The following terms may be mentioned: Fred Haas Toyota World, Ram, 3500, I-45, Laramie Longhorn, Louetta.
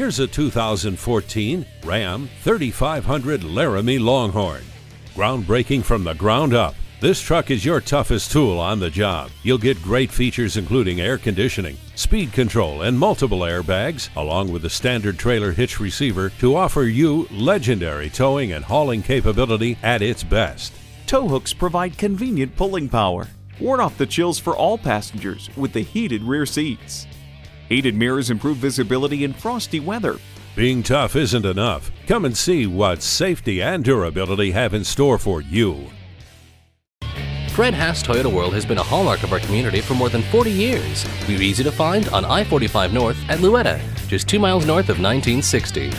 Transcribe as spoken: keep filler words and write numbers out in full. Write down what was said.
Here's a two thousand fourteen Ram thirty-five hundred Laramie Longhorn. Groundbreaking from the ground up, this truck is your toughest tool on the job. You'll get great features including air conditioning, speed control, and multiple airbags, along with a standard trailer hitch receiver to offer you legendary towing and hauling capability at its best. Tow hooks provide convenient pulling power. Ward off the chills for all passengers with the heated rear seats. Heated mirrors improve visibility in frosty weather. Being tough isn't enough. Come and see what safety and durability have in store for you. Fred Haas Toyota World has been a hallmark of our community for more than forty years. We're easy to find on I forty-five North at Louetta, just two miles north of nineteen sixty.